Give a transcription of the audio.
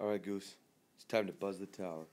Alright, Goose, it's time to buzz the tower.